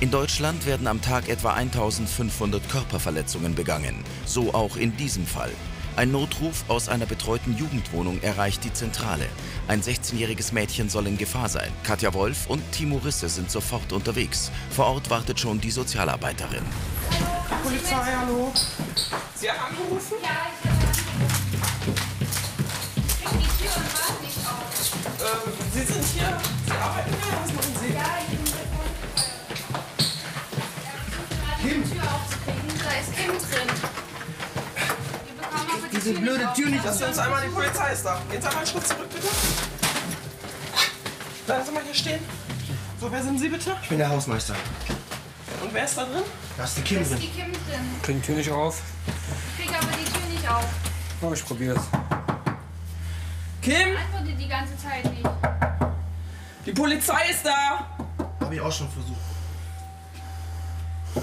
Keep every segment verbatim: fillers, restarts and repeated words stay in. In Deutschland werden am Tag etwa eintausendfünfhundert Körperverletzungen begangen, so auch in diesem Fall. Ein Notruf aus einer betreuten Jugendwohnung erreicht die Zentrale. Ein sechzehnjähriges Mädchen soll in Gefahr sein. Katja Wolf und Timo Risse sind sofort unterwegs. Vor Ort wartet schon die Sozialarbeiterin. Hallo, Polizei, hallo. Sie haben angerufen? Ja, ich habe angerufen. Die Tür und warten nicht auf. Ähm, Sie sind hier? Sie arbeiten hier? Was machen Sie? Ja, ich bin hier. Kim? Die Tür aufzukriegen, da ist Kim drin. Diese blöde Tür nicht. Lass uns einmal, die Polizei ist da. Gehen Sie einmal einen Schritt zurück, bitte. Bleiben Sie mal hier stehen. So, wer sind Sie bitte? Ich bin der Hausmeister. Und wer ist da drin? Da ist die Kim drin. Ich krieg die Tür nicht auf. Ich krieg aber die Tür nicht auf. Oh, ich probier's. Kim? Ich antworte die ganze Zeit nicht. Die Polizei ist da. Hab ich auch schon versucht.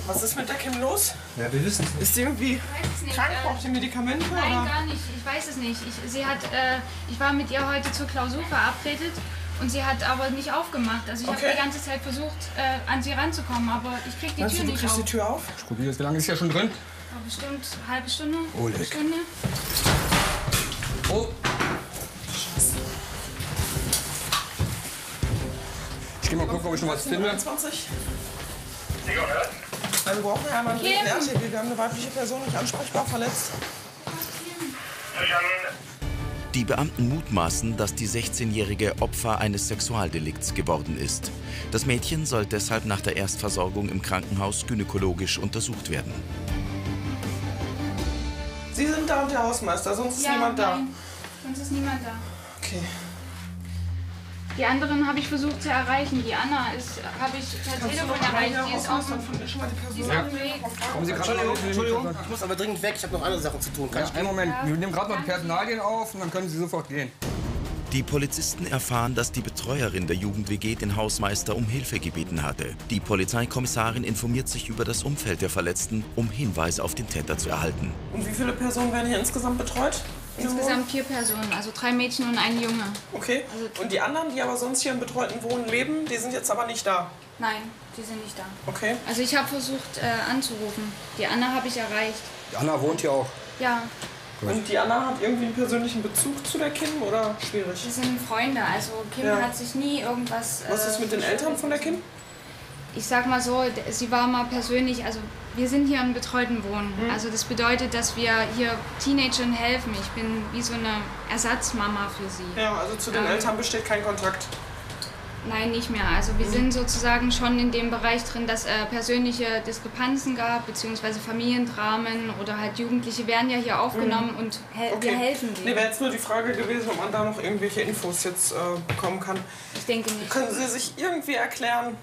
Was ist mit der Kim los? Ja, wir wissen es nicht. Ist sie irgendwie krank? Äh, Braucht sie Medikamente? Nein, oder? Gar nicht. Ich weiß es nicht. Ich, sie hat, äh, ich war mit ihr heute zur Klausur verabredet und sie hat aber nicht aufgemacht. Also ich okay. habe die ganze Zeit versucht, äh, an sie ranzukommen, aber ich krieg die Meinst Tür du, du nicht auf. Du kriegst die Tür auf? Ich probiere jetzt. Wie lange ist sie ja schon drin? Ja, bestimmt eine halbe Stunde. Oh, eine Stunde. Oh. Scheiße. Ich geh mal gucken, ob ich noch was finde. einundzwanzig. Ja, ja. Wir brauchen ja einmal einen Erste. Wir haben eine weibliche Person nicht ansprechbar verletzt. Die Beamten mutmaßen, dass die sechzehnjährige Opfer eines Sexualdelikts geworden ist. Das Mädchen soll deshalb nach der Erstversorgung im Krankenhaus gynäkologisch untersucht werden. Sie sind da und der Hausmeister, sonst ist ja, niemand nein. da. Sonst ist niemand da. Okay. Die anderen habe ich versucht zu erreichen. Die Anna habe ich per Telefon erreicht. Die ist aus dem Weg. Kommen Sie gerade auf. Entschuldigung, ich muss aber dringend weg. Ich habe noch andere Sachen zu tun. Kann ja, ich einen Moment. Ja. Wir nehmen gerade mal die Personalien auf und dann können Sie sofort gehen. Die Polizisten erfahren, dass die Betreuerin der Jugend-W G den Hausmeister um Hilfe gebeten hatte. Die Polizeikommissarin informiert sich über das Umfeld der Verletzten, um Hinweise auf den Täter zu erhalten. Und wie viele Personen werden hier insgesamt betreut? Insgesamt vier Personen, also drei Mädchen und ein Junge. Okay. Und die anderen, die aber sonst hier im betreuten Wohnen leben, die sind jetzt aber nicht da? Nein, die sind nicht da. Okay. Also ich habe versucht äh, anzurufen. Die Anna habe ich erreicht. Die Anna wohnt hier auch? Ja. Und die Anna hat irgendwie einen persönlichen Bezug zu der Kim, oder? Schwierig. Die sind Freunde, also Kim ja. hat sich nie irgendwas... Äh, Was ist mit den Eltern von der Kim? Ich sag mal so, sie war mal persönlich, also wir sind hier im betreuten Wohnen. Mhm. Also das bedeutet, dass wir hier Teenagern helfen. Ich bin wie so eine Ersatzmama für sie. Ja, also zu den ähm, Eltern besteht kein Kontakt? Nein, nicht mehr. Also wir mhm. sind sozusagen schon in dem Bereich drin, dass äh, persönliche Diskrepanzen gab, beziehungsweise Familiendramen oder halt Jugendliche werden ja hier aufgenommen mhm. und hel okay. wir helfen denen. Nee, wäre jetzt nur die Frage gewesen, ob man da noch irgendwelche Infos jetzt äh, bekommen kann. Ich denke nicht. Können Sie sich irgendwie erklären,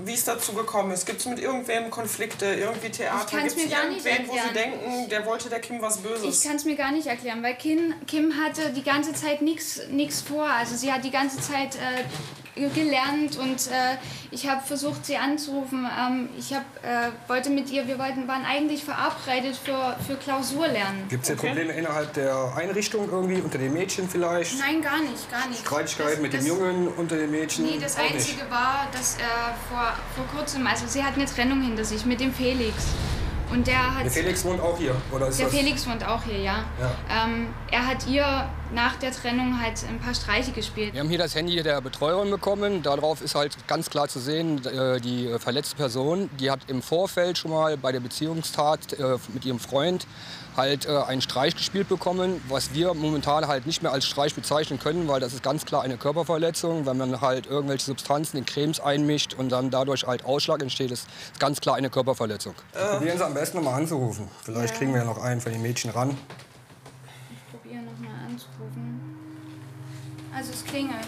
wie es dazu gekommen ist? Gibt es mit irgendwem Konflikte, irgendwie Theater? Gibt es irgendwen, wo Sie denken, der wollte der Kim was Böses? Ich kann es mir gar nicht erklären, weil Kim, Kim hatte die ganze Zeit nichts vor. Also sie hat die ganze Zeit äh, gelernt und äh, ich habe versucht, sie anzurufen. Ähm, ich hab, äh, wollte mit ihr, wir wollten, waren eigentlich verabredet für, für Klausurlernen. Gibt es ja okay. Probleme innerhalb der Einrichtung irgendwie, unter den Mädchen vielleicht? Nein, gar nicht, gar nicht. Streitigkeiten mit dem Jungen, unter den Mädchen? Nee, das Einzige nicht. war, dass er äh, vor Vor kurzem, also sie hat eine Trennung hinter sich mit dem Felix. Und der hat. Der Felix wohnt auch hier, oder ist Der das Felix wohnt auch hier, ja. ja. Ähm, er hat ihr nach der Trennung halt ein paar Streiche gespielt. Wir haben hier das Handy der Betreuerin bekommen. Darauf ist halt ganz klar zu sehen, die verletzte Person, die hat im Vorfeld schon mal bei der Beziehungstat mit ihrem Freund halt einen Streich gespielt bekommen, was wir momentan halt nicht mehr als Streich bezeichnen können, weil das ist ganz klar eine Körperverletzung. Wenn man halt irgendwelche Substanzen in Cremes einmischt und dann dadurch halt Ausschlag entsteht, ist ganz klar eine Körperverletzung. Äh. Probieren Sie am besten noch mal anzurufen. Vielleicht ja. kriegen wir ja noch einen von den Mädchen ran. Ich probiere noch mal anzurufen. Also es klingelt.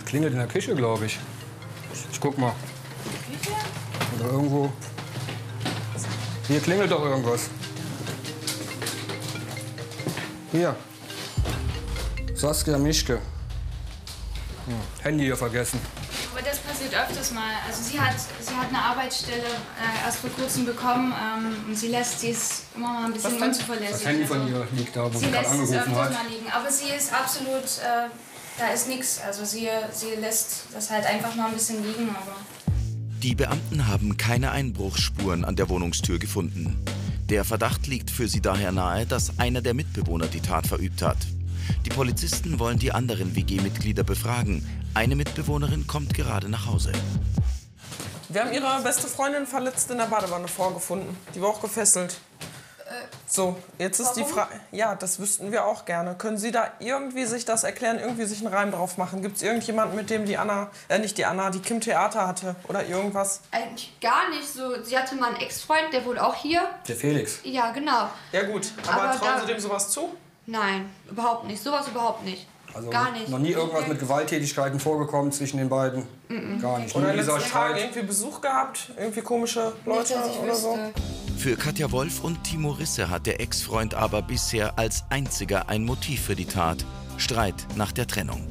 Es klingelt in der Küche, glaube ich. Ich guck mal. In der Küche? Oder irgendwo. Hier klingelt doch irgendwas. Hier. Saskia Mischke. Hm. Handy hier vergessen. Aber das passiert öfters mal. Also sie hat, sie hat eine Arbeitsstelle äh, erst vor kurzem bekommen ähm, und sie lässt sie ist immer mal ein bisschen unzuverlässig. Das Handy von ihr liegt da, wo sie gerade angerufen hat. Sie lässt es öfters mal liegen. Aber sie ist absolut äh, da ist nichts. Also sie, sie lässt das halt einfach mal ein bisschen liegen. Aber die Beamten haben keine Einbruchsspuren an der Wohnungstür gefunden. Der Verdacht liegt für sie daher nahe, dass einer der Mitbewohner die Tat verübt hat. Die Polizisten wollen die anderen W G-Mitglieder befragen. Eine Mitbewohnerin kommt gerade nach Hause. Wir haben ihre beste Freundin verletzt in der Badewanne vorgefunden. Die war auch gefesselt. So, jetzt ist die Frage. Ja, das wüssten wir auch gerne. Können Sie da irgendwie sich das erklären, irgendwie sich einen Reim drauf machen? Gibt es irgendjemanden, mit dem die Anna, äh nicht die Anna, die Kim Theater hatte oder irgendwas? Eigentlich gar nicht so. Sie hatte mal einen Ex-Freund, der wurde auch hier. Der Felix. Ja, genau. Ja gut, aber, aber trauen Sie dem sowas zu? Nein, überhaupt nicht. Sowas überhaupt nicht. Also gar nicht. Noch nie irgendwas mit Gewalttätigkeiten vorgekommen zwischen den beiden? Mm-mm. Gar nicht. Oder letzten Tag irgendwie Besuch gehabt? Irgendwie komische Leute nicht, oder so? Für Katja Wolf und Timo Risse hat der Ex-Freund aber bisher als einziger ein Motiv für die Tat. Streit nach der Trennung.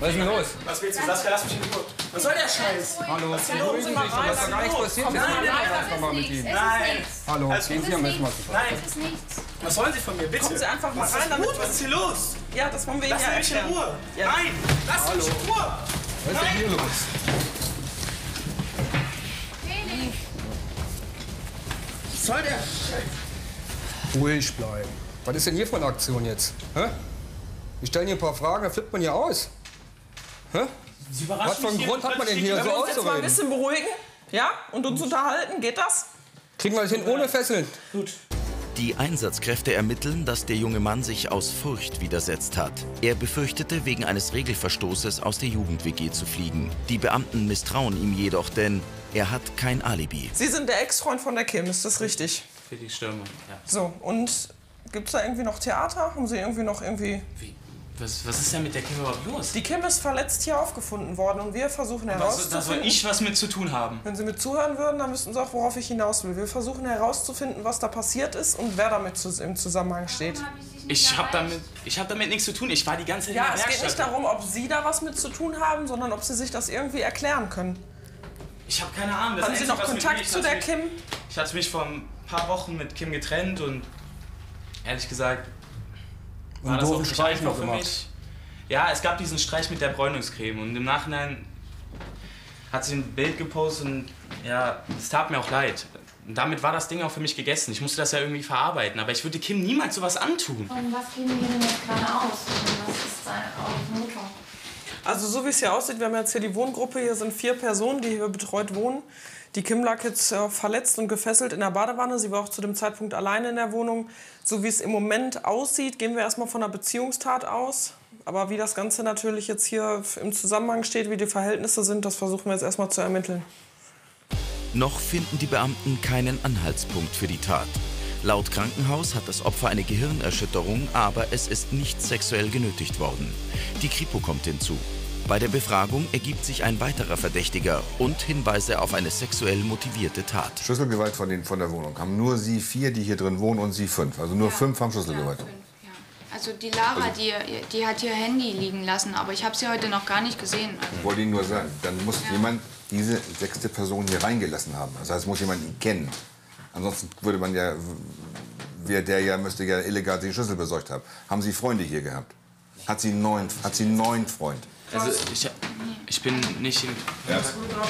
Was ist denn los? Was willst du? Saskia, lass mich in Ruhe. Was soll der Scheiß? Hallo, was ist denn los? Was da gar nichts passiert? Nein, nein, nein, mit ihm. Nein. Hallo, gehen Sie am besten mal zu Fragen. Nein, das ist nichts. Was wollen Sie von mir, bitte? Kommen Sie einfach mal rein, damit... Was ist hier los? Ja, das wollen wir Ihnen ja erklären. Lassen Sie mich in Ruhe. Nein, lassen Sie mich in Ruhe. Was ist denn hier los? Felix. Was soll der Scheiß? Ruhig bleiben. Was ist denn hier für eine Aktion jetzt? Hä? Wir stellen hier ein paar Fragen, dann flippt man hier aus. Hä? Sie was für einen Grund hat man denn hier so auszureden? Können wir uns jetzt mal ein bisschen beruhigen, ja? Und uns unterhalten, geht das? Kriegen wir das hin ohne Fesseln? Gut. Die Einsatzkräfte ermitteln, dass der junge Mann sich aus Furcht widersetzt hat. Er befürchtete, wegen eines Regelverstoßes aus der Jugend-W G zu fliegen. Die Beamten misstrauen ihm jedoch, denn er hat kein Alibi. Sie sind der Ex-Freund von der Kim, ist das richtig? Felix Stürmer, ja. So, und gibt's da irgendwie noch Theater? Haben Sie irgendwie noch irgendwie... Wie? Was, was ist denn mit der Kim überhaupt los? Die Kim ist verletzt hier aufgefunden worden und wir versuchen herauszufinden... Da soll ich was mit zu tun haben? Wenn Sie mit zuhören würden, dann wüssten Sie auch, worauf ich hinaus will. Wir versuchen herauszufinden, was da passiert ist und wer damit im Zusammenhang steht. Ich habe damit, ich hab damit nichts zu tun. Ich war die ganze Zeit ja, in der Werkstatt. Ja, es geht nicht darum, ob Sie da was mit zu tun haben, sondern ob Sie sich das irgendwie erklären können. Ich habe keine Ahnung. Das haben Sie noch Kontakt zu der Kim? Ich hatte mich vor ein paar Wochen mit Kim getrennt und ehrlich gesagt... War das auch ein Streich noch für mich? Ja, es gab diesen Streich mit der Bräunungscreme und im Nachhinein hat sie ein Bild gepostet und ja, es tat mir auch leid. Und damit war das Ding auch für mich gegessen. Ich musste das ja irgendwie verarbeiten, aber ich würde Kim niemals sowas antun. Und was geben wir denn jetzt gerade aus? Was ist deine Vermutung? Also so wie es hier aussieht, wir haben jetzt hier die Wohngruppe, hier sind vier Personen, die hier betreut wohnen. Die Kim lag jetzt äh, verletzt und gefesselt in der Badewanne. Sie war auch zu dem Zeitpunkt alleine in der Wohnung. So wie es im Moment aussieht, gehen wir erstmal von einer Beziehungstat aus. Aber wie das Ganze natürlich jetzt hier im Zusammenhang steht, wie die Verhältnisse sind, das versuchen wir jetzt erstmal zu ermitteln. Noch finden die Beamten keinen Anhaltspunkt für die Tat. Laut Krankenhaus hat das Opfer eine Gehirnerschütterung, aber es ist nicht sexuell genötigt worden. Die Kripo kommt hinzu. Bei der Befragung ergibt sich ein weiterer Verdächtiger und Hinweise auf eine sexuell motivierte Tat. Schlüsselgewalt von, den, von der Wohnung haben nur Sie vier, die hier drin wohnen, und Sie fünf. Also nur ja, fünf haben Schlüsselgewalt. Ja, fünf, ja. Also die Lara, also, die, die hat ihr Handy liegen lassen, aber ich habe sie heute noch gar nicht gesehen. Also. Ich wollte Ihnen nur sagen, dann muss ja. jemand diese sechste Person hier reingelassen haben. Das heißt, muss jemand ihn kennen. Ansonsten würde man ja, wer der ja müsste ja illegal den Schlüssel besorgt haben. Haben Sie Freunde hier gehabt? Hat sie einen neuen, hat sie einen neuen Freund? Also ich, ich bin nicht... Ja.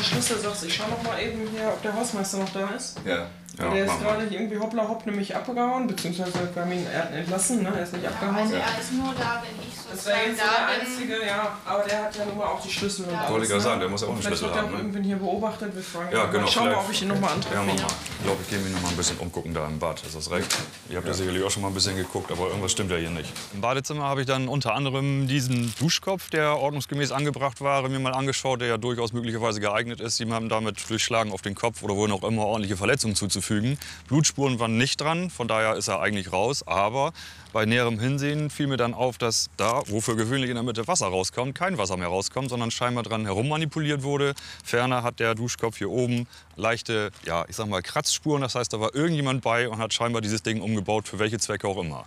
Schlüssel, sagst du. Ich schau noch mal eben hier, ob der Hausmeister noch da ist. Ja. ja der ist gerade irgendwie hoppla hopp nämlich abgehauen, beziehungsweise wir haben ihn entlassen, ne? Er ist nicht abgehauen. Also er ist nur da, wenn ich so sein darf. Das ist der einzige, ja. Aber der hat ja nun mal auch die Schlüssel. Ja. Wollte ich gerade sagen, der muss ja auch einen Schlüssel haben. Vielleicht wird er irgendwann hier beobachtet. Wir fragen ja, genau, schauen wir, ob ich ihn noch mal antreffe. Ja, ich glaube, ich gehe mich noch mal ein bisschen umgucken da im Bad. Ist das recht? Ihr habt ja sicherlich auch schon mal ein bisschen geguckt, aber irgendwas stimmt ja hier nicht. Im Badezimmer habe ich dann unter anderem diesen Duschkopf, der ordnungsgemäß angebracht war, mir mal angeschaut, der ja durchaus möglicherweise geeignet ist, jemandem damit durchschlagen auf den Kopf oder wohl noch immer ordentliche Verletzungen zuzufügen. Blutspuren waren nicht dran, von daher ist er eigentlich raus. Aber bei näherem Hinsehen fiel mir dann auf, dass da, wofür gewöhnlich in der Mitte Wasser rauskommt, kein Wasser mehr rauskommt, sondern scheinbar dran herummanipuliert wurde. Ferner hat der Duschkopf hier oben leichte, ja, ich sag mal Kratzspuren. Das heißt, da war irgendjemand bei und hat scheinbar dieses Ding umgebaut, für welche Zwecke auch immer.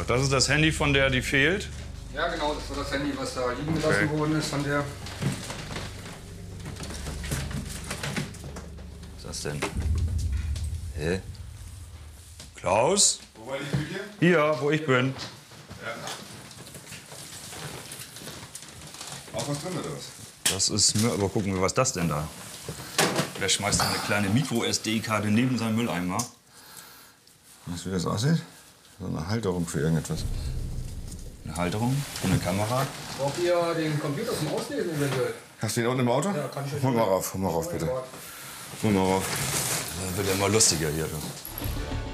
Ach, das ist das Handy von der, die fehlt? Ja, genau, das war das Handy, was da liegen gelassen okay. worden ist von der. Was ist das denn? Hä? Klaus? Wo war die Küche? Hier, wo ich bin. Ja. Auch was drin oder was? Das ist Müll. Aber gucken wir, was ist das denn da? Wer schmeißt eine kleine Micro-S D-Karte neben seinen Mülleimer? Weißt du, wie das aussieht? So eine Halterung für irgendetwas. Eine Halterung? Für eine Kamera? Braucht ihr den Computer zum Auslesen eventuell? Hast du den unten im Auto? Ja, kann ich schon. Hol mal rauf, hol mal rauf, bitte. Hol mal rauf. Dann wird ja immer lustiger hier.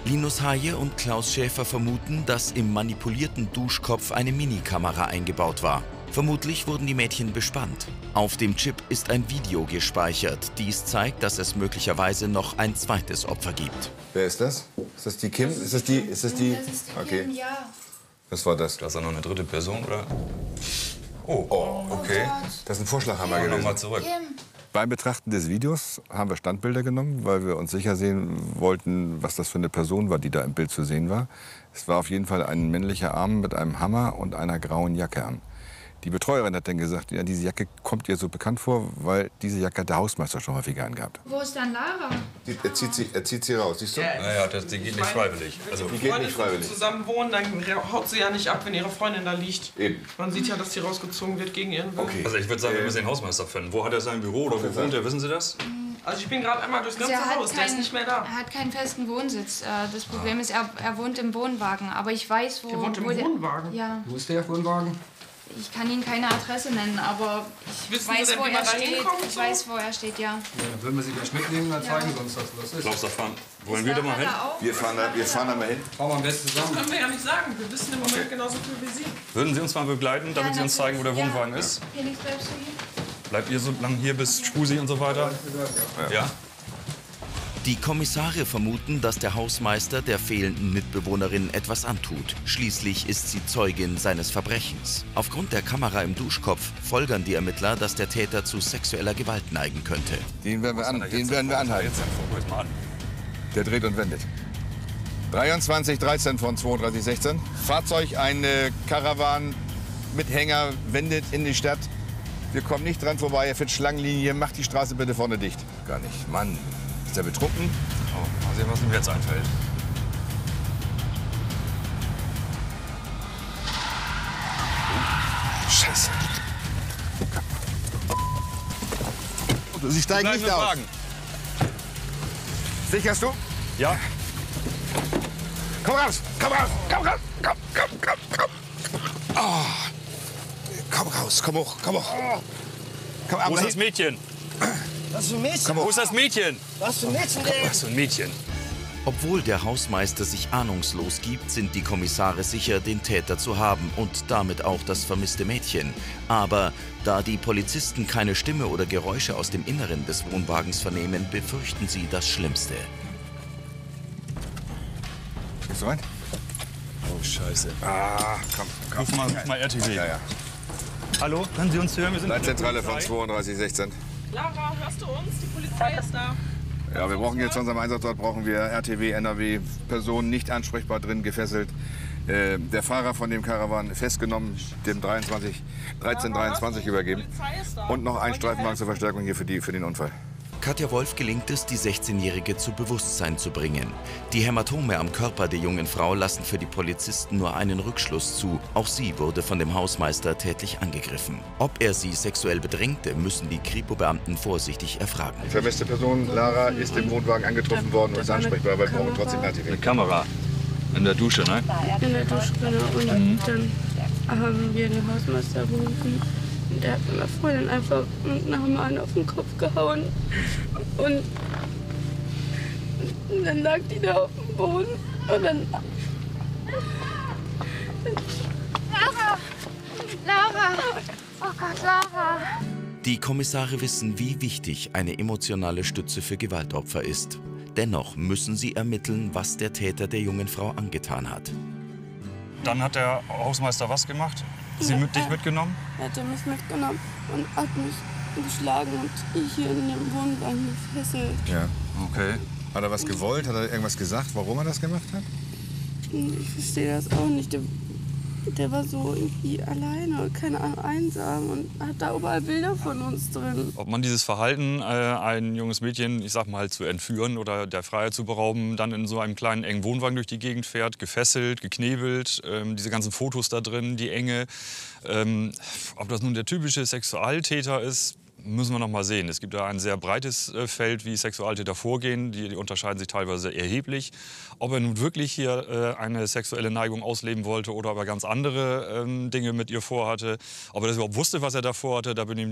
Linus Haie und Klaus Schäfer vermuten, dass im manipulierten Duschkopf eine Minikamera eingebaut war. Vermutlich wurden die Mädchen bespannt. Auf dem Chip ist ein Video gespeichert. Dies zeigt, dass es möglicherweise noch ein zweites Opfer gibt. Wer ist das? Ist das die Kim? Das ist, ist das die? Ist das die? Das ist die okay. Kim, ja. Was war das? Da ist noch eine dritte Person, oder? Oh, oh okay. Das ist ein Vorschlaghammer gewesen. Nochmal zurück. Kim. Beim Betrachten des Videos haben wir Standbilder genommen, weil wir uns sicher sehen wollten, was das für eine Person war, die da im Bild zu sehen war. Es war auf jeden Fall ein männlicher Arm mit einem Hammer und einer grauen Jacke an. Die Betreuerin hat dann gesagt, ja, diese Jacke kommt ihr so bekannt vor, weil diese Jacke hat der Hausmeister schon häufiger angehabt. Wo ist dann Lara? Die, er, zieht sie, er zieht sie raus, siehst du? Ja, ja das, die geht nicht freiwillig. Also, die geht nicht freiwillig. Wenn sie zusammen wohnen, dann haut sie ja nicht ab, wenn ihre Freundin da liegt. Eben. Man sieht ja, dass sie rausgezogen wird gegen ihren Willen. Okay. Also ich würde sagen, wir müssen den Hausmeister finden. Wo hat er sein Büro oder wo wohnt er, wissen Sie das? Also ich bin gerade einmal durchs ganze Haus, kein, der ist nicht mehr da. Er hat keinen festen Wohnsitz. Das Problem ah. ist, er, er wohnt im Wohnwagen, aber ich weiß, wo... Er wohnt im wo Wohnwagen? Der, ja. Wo ist der Wohnwagen? Ich kann Ihnen keine Adresse nennen, aber ich weiß, denn, wo er steht. Kommt, ich weiß, wo er steht, ja. ja dann würden wir Sie gleich mitnehmen, dann zeigen ja. Sie uns das. Was ist. Glaubst du, fahren? Wollen wir da mal hin? Wir fahren da, wir fahren da mal hin. Fahren wir am besten zusammen. Das können wir ja nicht sagen. Wir wissen im Moment okay. genauso viel wie Sie. Würden Sie uns mal begleiten, damit ja, Sie uns zeigen, wo der Wohnwagen ja. ist? Felix, bleibst du hier? Bleibt ihr so lange hier bis Spusi und so weiter? Ja. ja. Die Kommissare vermuten, dass der Hausmeister der fehlenden Mitbewohnerin etwas antut. Schließlich ist sie Zeugin seines Verbrechens. Aufgrund der Kamera im Duschkopf folgern die Ermittler, dass der Täter zu sexueller Gewalt neigen könnte. Den werden wir, an, den werden wir anhalten. Der dreht und wendet. dreiundzwanzig dreizehn von zweiunddreißig sechzehn. Fahrzeug, eine Karawan mit Hänger, wendet in die Stadt. Wir kommen nicht dran vorbei, er fährt Schlangenlinie, macht die Straße bitte vorne dicht. Gar nicht, Mann. Ist er betrunken? Oh, mal sehen, was ihm jetzt einfällt. Scheiße. Sie steigen nicht aus. Fragen. Sicherst du? Ja. Komm raus! Komm raus! Komm raus! Komm, komm, komm, komm! Oh. Komm raus! Komm hoch! Komm hoch! Komm, ab, wo ist das Mädchen? Was für ein Mädchen? Wo ist das Mädchen? Was für ein Mädchen, ey? Was für ein Mädchen? Obwohl der Hausmeister sich ahnungslos gibt, sind die Kommissare sicher, den Täter zu haben und damit auch das vermisste Mädchen. Aber da die Polizisten keine Stimme oder Geräusche aus dem Inneren des Wohnwagens vernehmen, befürchten sie das Schlimmste. Gehst du rein? Oh, Scheiße. Ah, komm, komm. Ruf mal, ruf mal R T W. Ja, ja. Hallo, können Sie uns hören? Wir sind Leitzentrale von zweiunddreißig sechzehn. Lara, hörst du uns? Die Polizei ist da. Ja, wir brauchen jetzt von unserem Einsatzort brauchen wir R T W, N R W, Personen nicht ansprechbar drin, gefesselt. Äh, der Fahrer von dem Karawan festgenommen, dem dreiundzwanzig dreizehn dreiundzwanzig übergeben. Und noch ein Streifenwagen zur Verstärkung hier für, die, für den Unfall. Katja Wolf gelingt es, die sechzehnjährige zu Bewusstsein zu bringen. Die Hämatome am Körper der jungen Frau lassen für die Polizisten nur einen Rückschluss zu. Auch sie wurde von dem Hausmeister tätlich angegriffen. Ob er sie sexuell bedrängte, müssen die Kripo-Beamten vorsichtig erfragen. Die vermisste Person, Lara, ist im Wohnwagen angetroffen worden und ist ansprechbar, aber wir brauchen trotzdem eine Kamera. In der Dusche, ne? In der Dusche, genau. Und dann haben wir den Hausmeister gerufen. Der hat meiner Freundin einfach einen Hammer auf den Kopf gehauen. Und dann lag die da auf dem Boden. Und dann... Lara! Lara! Oh Gott, Lara! Die Kommissare wissen, wie wichtig eine emotionale Stütze für Gewaltopfer ist. Dennoch müssen sie ermitteln, was der Täter der jungen Frau angetan hat. Dann hat der Hausmeister was gemacht? Sie mit dich mitgenommen? Er hat mich mitgenommen und hat mich geschlagen und ich hier in dem Wohnwagen gefesselt. Ja, okay. Hat er was gewollt? Hat er irgendwas gesagt, warum er das gemacht hat? Ich verstehe das auch nicht. der war so irgendwie alleine, keine Ahnung, einsam und hat da überall Bilder von uns drin. Ob man dieses Verhalten, äh, ein junges Mädchen, ich sag mal, zu entführen oder der Freiheit zu berauben, dann in so einem kleinen engen Wohnwagen durch die Gegend fährt, gefesselt, geknebelt, ähm, diese ganzen Fotos da drin, die Enge. Ähm, ob das nun der typische Sexualtäter ist, müssen wir noch mal sehen. Es gibt da ein sehr breites Feld, wie Sexualtäter vorgehen. Die unterscheiden sich teilweise erheblich. Ob er nun wirklich hier eine sexuelle Neigung ausleben wollte oder aber ganz andere Dinge mit ihr vorhatte. Ob er das überhaupt wusste, was er da vorhatte, da bin ich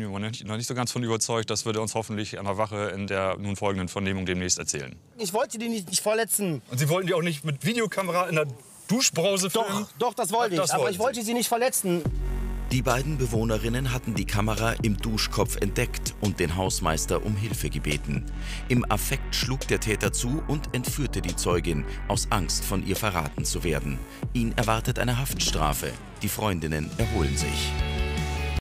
noch nicht so ganz von überzeugt. Das wird er uns hoffentlich an der Wache in der nun folgenden Vernehmung demnächst erzählen. Ich wollte die nicht, nicht verletzen. Und Sie wollten die auch nicht mit Videokamera in der Duschbrause filmen? Doch, doch, das wollte ich. Das aber ich wollte sie nicht verletzen. Die beiden Bewohnerinnen hatten die Kamera im Duschkopf entdeckt und den Hausmeister um Hilfe gebeten. Im Affekt schlug der Täter zu und entführte die Zeugin, aus Angst, von ihr verraten zu werden. Ihn erwartet eine Haftstrafe. Die Freundinnen erholen sich.